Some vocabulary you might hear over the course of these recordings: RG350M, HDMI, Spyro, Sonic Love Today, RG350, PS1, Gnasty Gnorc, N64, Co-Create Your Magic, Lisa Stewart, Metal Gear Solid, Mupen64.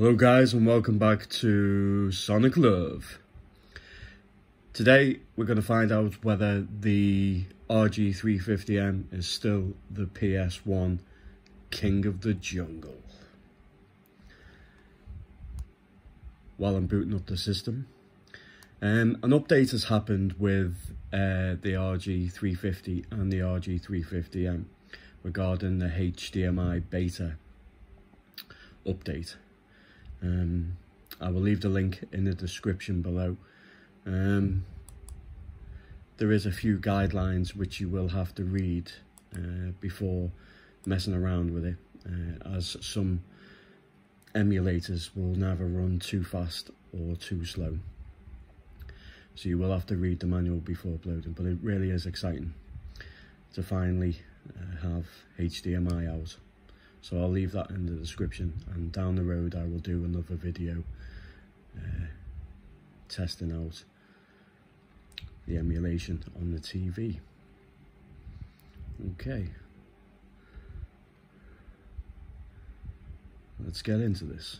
Hello guys, and welcome back to Sonic Love. Today we're going to find out whether the RG350M is still the PS1 King of the Jungle. While I'm booting up the system, an update has happened with the RG350 and the RG350M regarding the HDMI beta update. I will leave the link in the description below. There is a few guidelines which you will have to read before messing around with it, as some emulators will never run too fast or too slow, so you will have to read the manual before uploading. But it really is exciting to finally have HDMI out. So I'll leave that in the description, and down the road I will do another video testing out the emulation on the TV. Okay, let's get into this.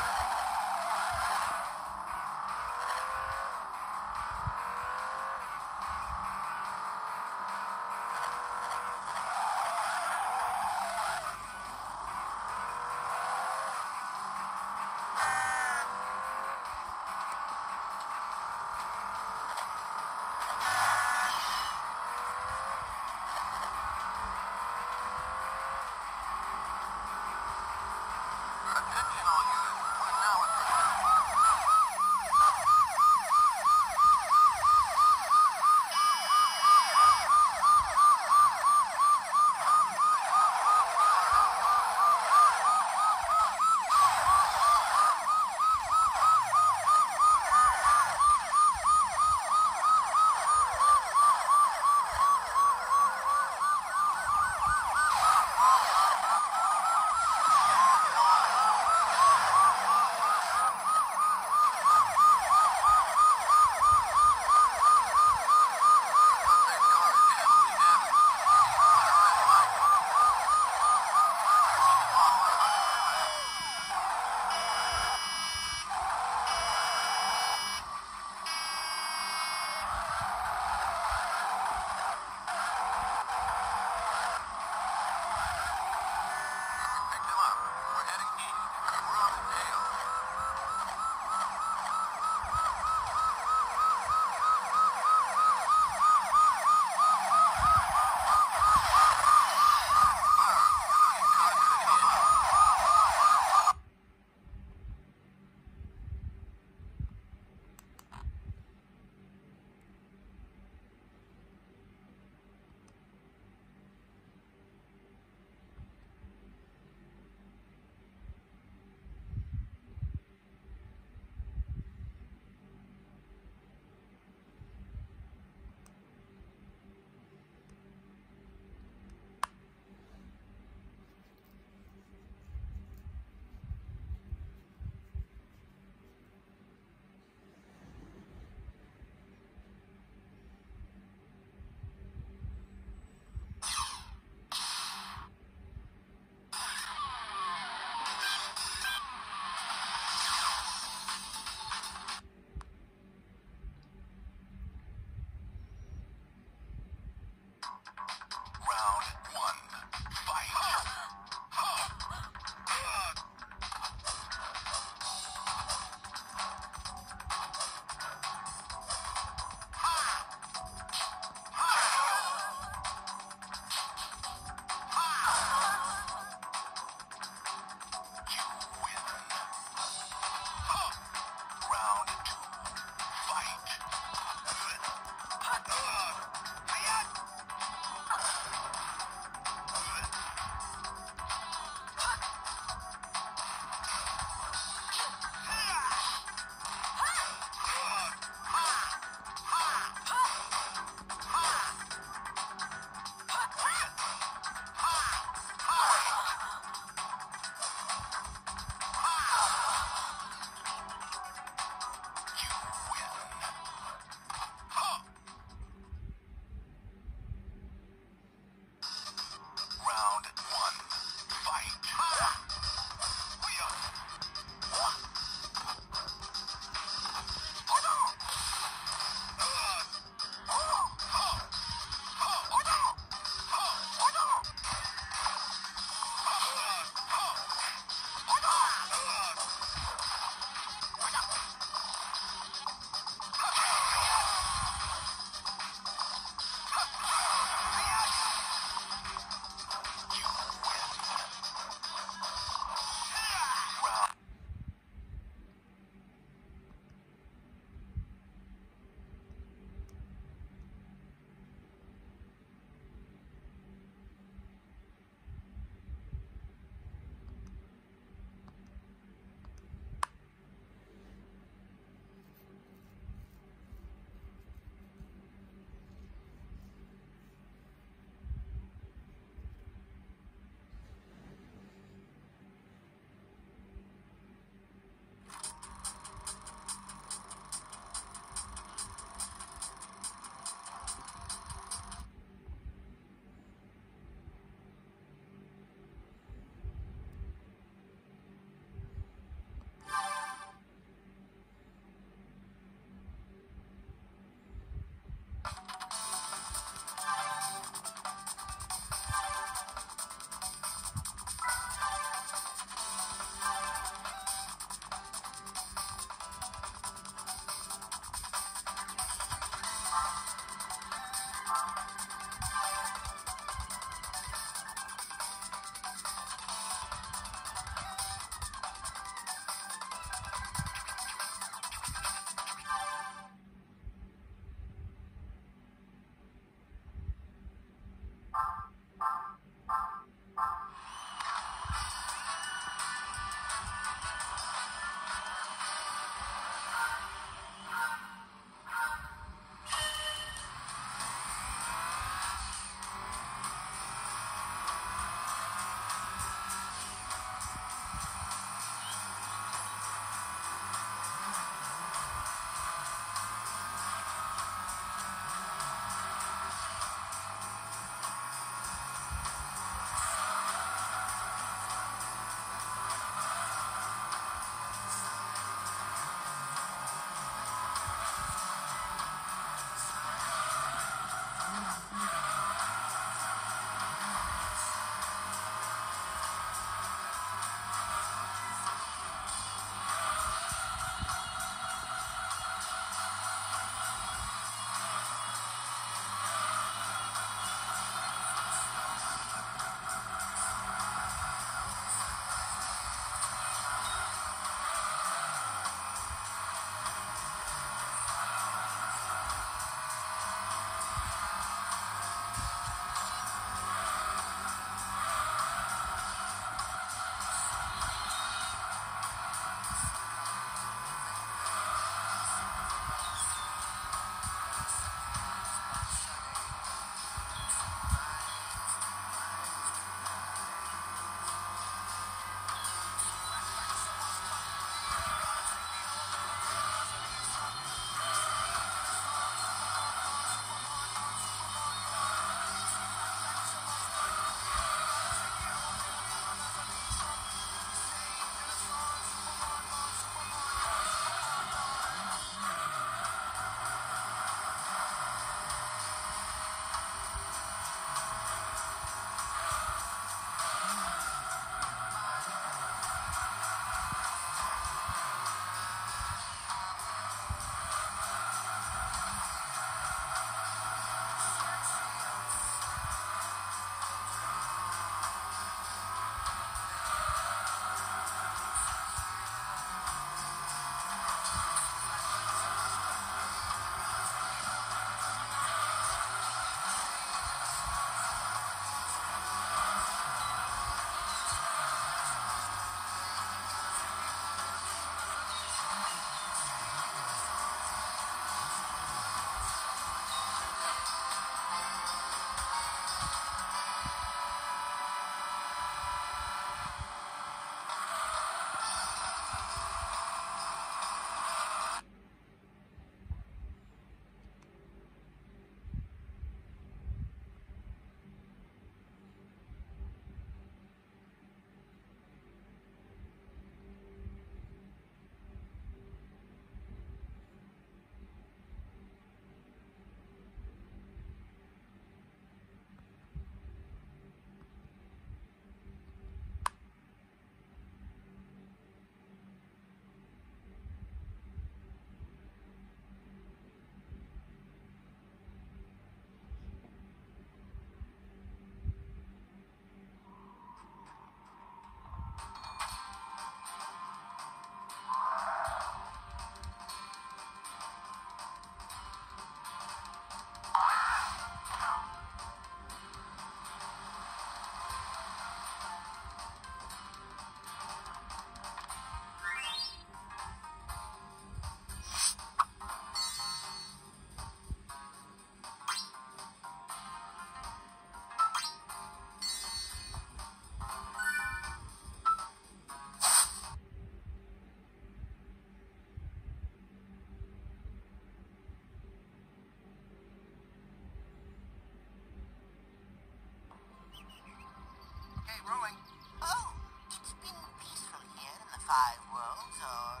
away roaring. Oh, it's been peaceful here in the Five Worlds, or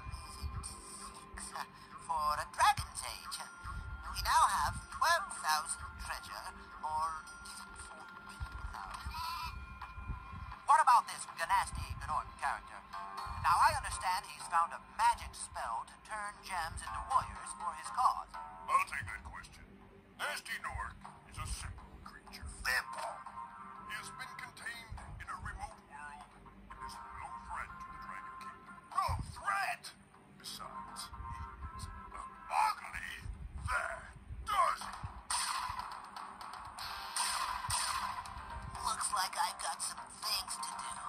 is it six, for a dragon's age. We now have 12,000 treasure, or is it 14,000? What about this Gnasty Gnorc character? Now, I understand he's found a magic spell to turn gems into warriors for his cause. I'll take that question. Gnasty Gnorc is a simple creature. Simple? He has been contained in a remote world and is no threat to the Dragon Kingdom. No threat? Besides, he is ugly. There does it. Looks like I've got some things to do.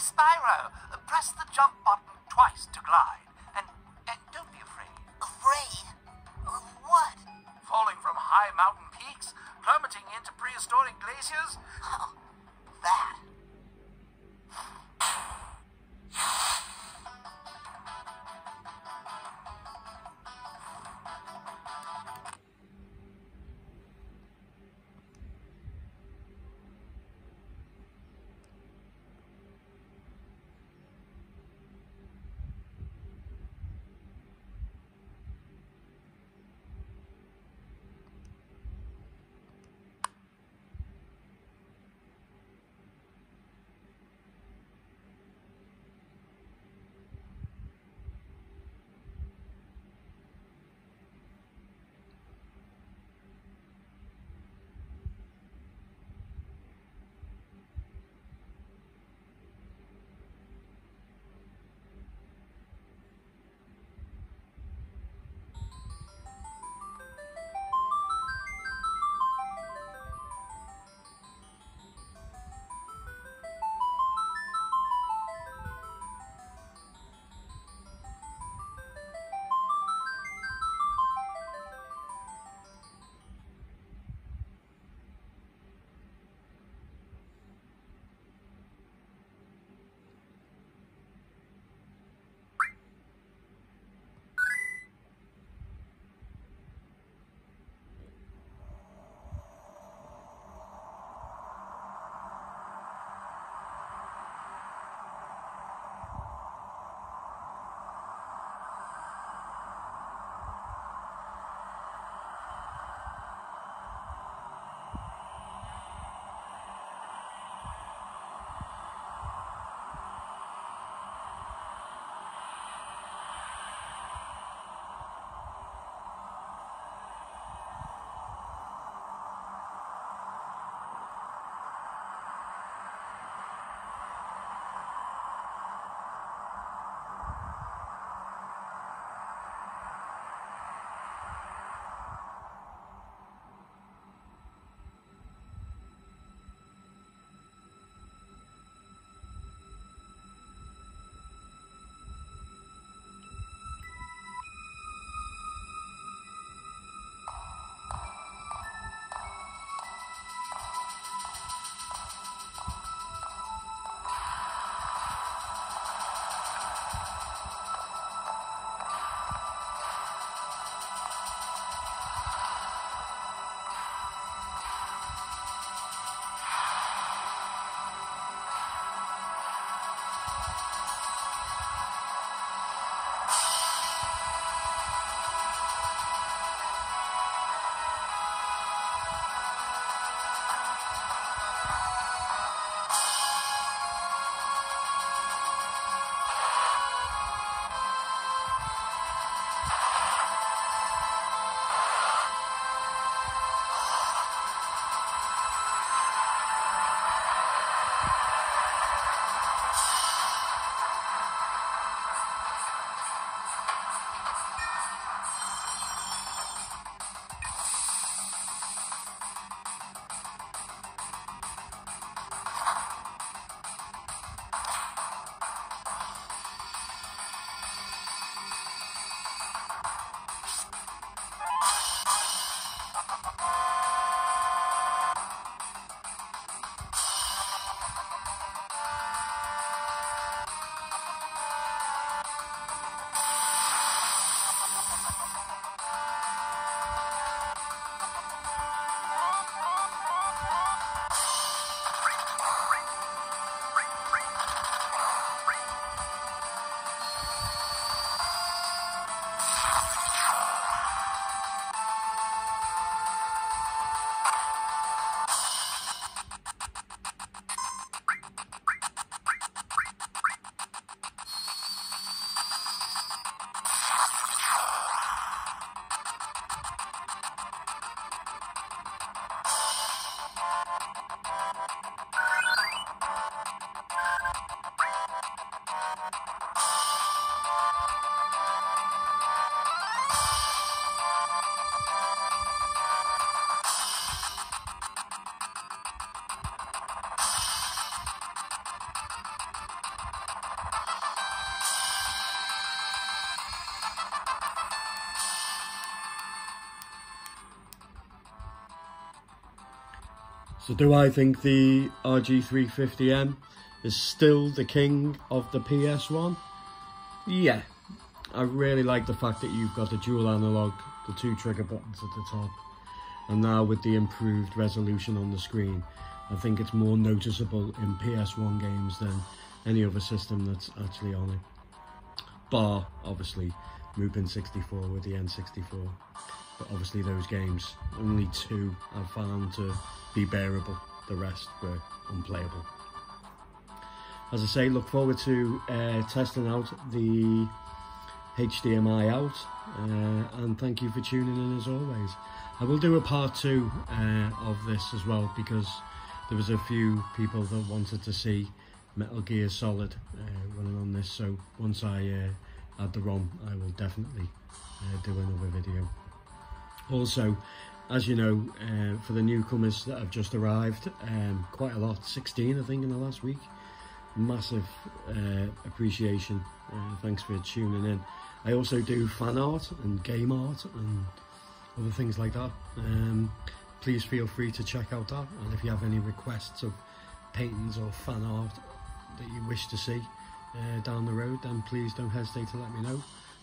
Spyro, press the jump button twice to glide, and don't be afraid. Afraid? Of what? Falling from high mountain peaks, plummeting into prehistoric glaciers. Oh, that. So do I think the RG350M is still the king of the PS1? Yeah. I really like the fact that you've got the dual analog, the two trigger buttons at the top. And now with the improved resolution on the screen, I think it's more noticeable in PS1 games than any other system that's actually on it. Bar, obviously, Mupen64 with the N64. But obviously those games, only two I've found to be bearable. The rest were unplayable. As I say, look forward to testing out the HDMI out, and thank you for tuning in as always. I will do a part 2 of this as well, because there was a few people that wanted to see Metal Gear Solid running on this, so once I add the ROM I will definitely do another video. Also, as you know, for the newcomers that have just arrived, quite a lot, 16 I think in the last week, massive appreciation. Thanks for tuning in. I also do fan art and game art and other things like that. Please feel free to check out that, and if you have any requests of paintings or fan art that you wish to see down the road, then please don't hesitate to let me know.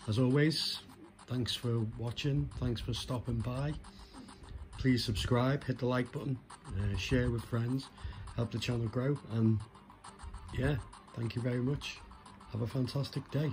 As always, thanks for watching, thanks for stopping by. Please subscribe, hit the like button, share with friends, help the channel grow, and yeah, thank you very much. Have a fantastic day.